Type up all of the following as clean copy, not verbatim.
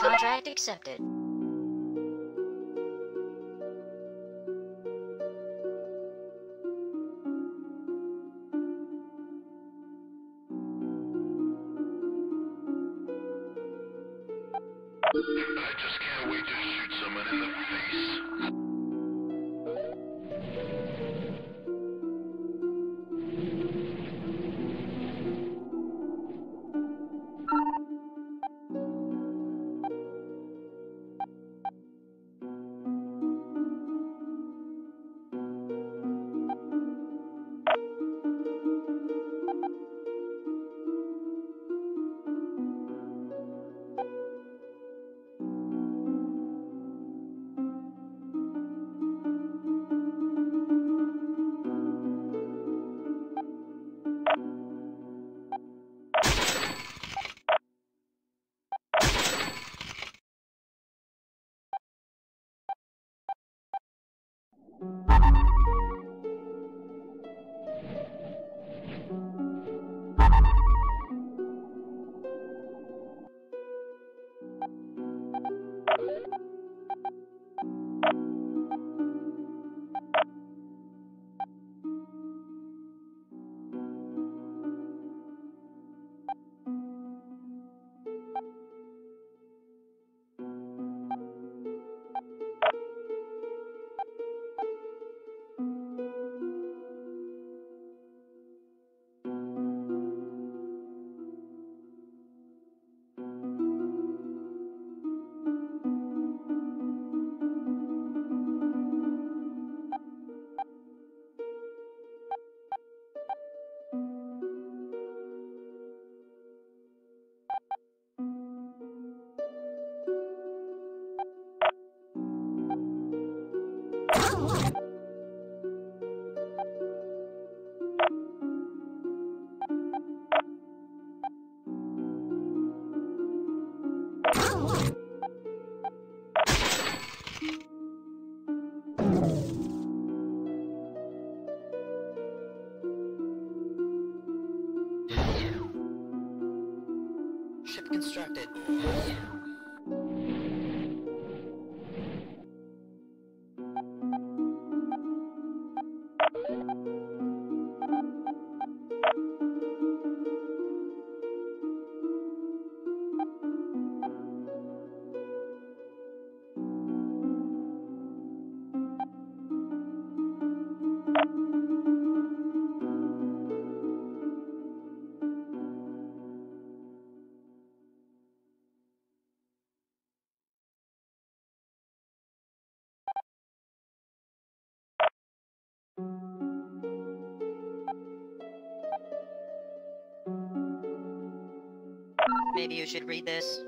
Contract accepted. I just can't wait to shoot someone in the face. Constructed. Maybe you should read this.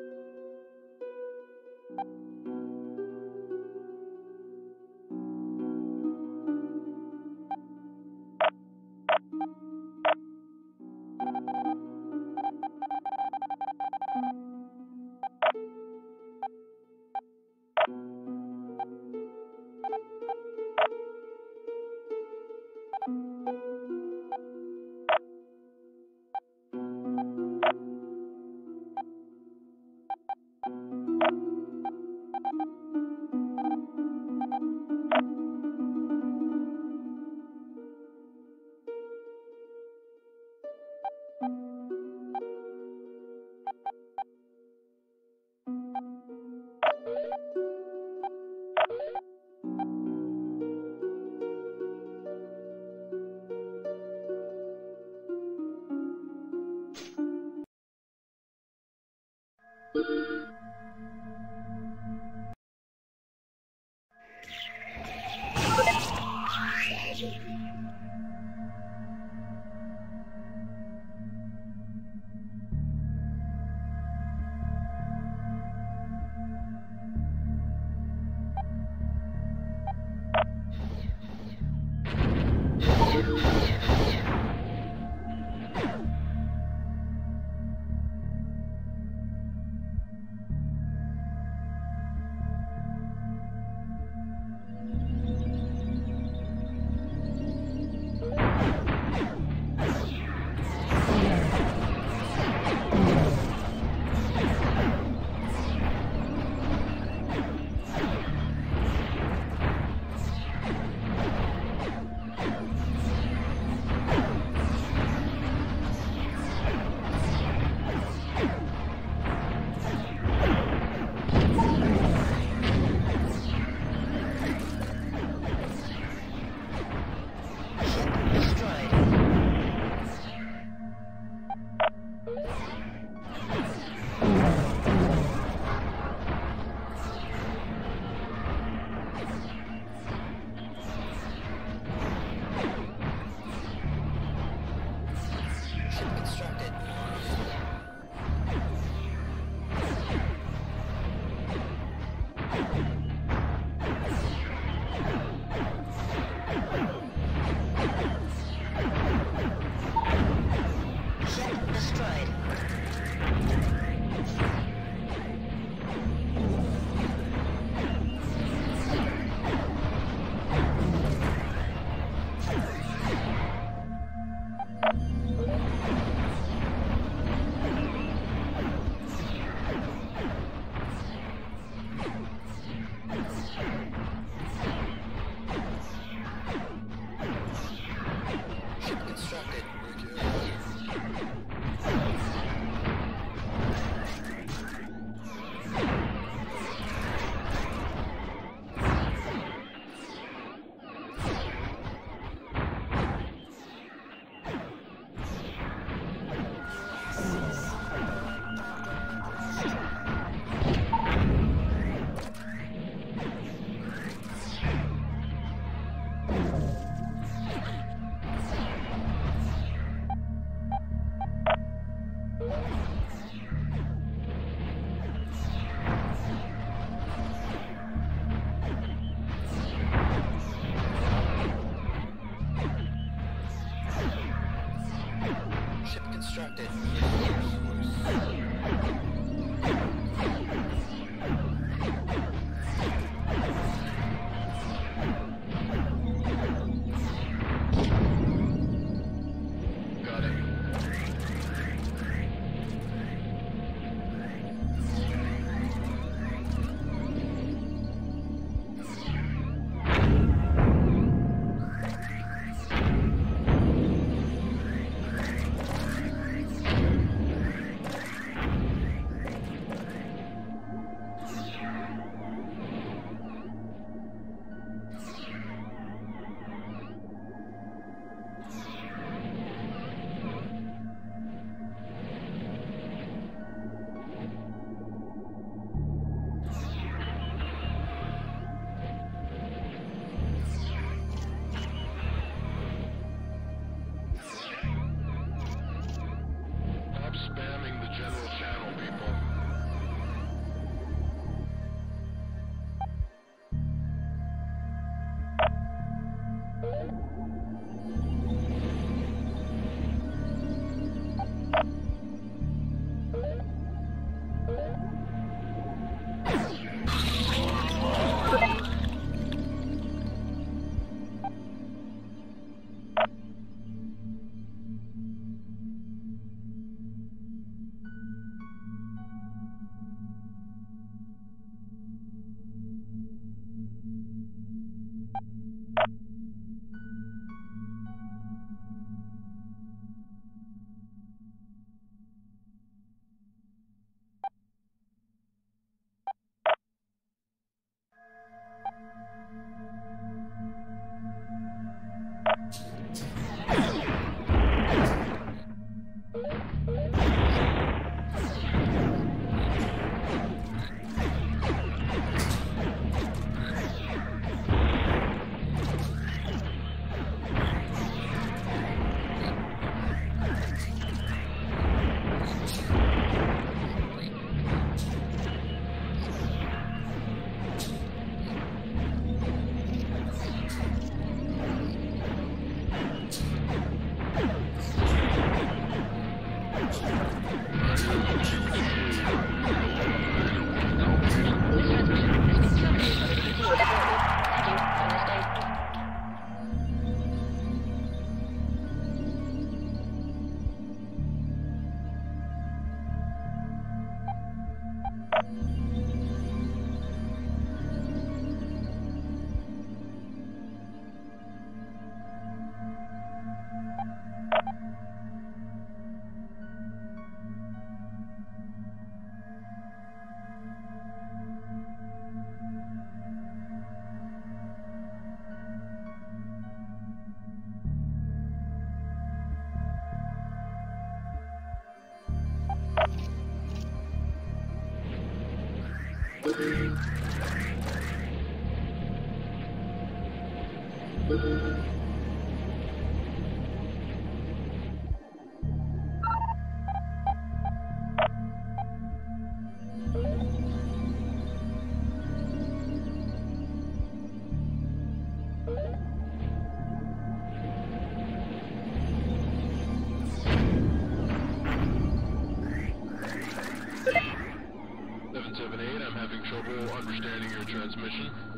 Understanding your transmission.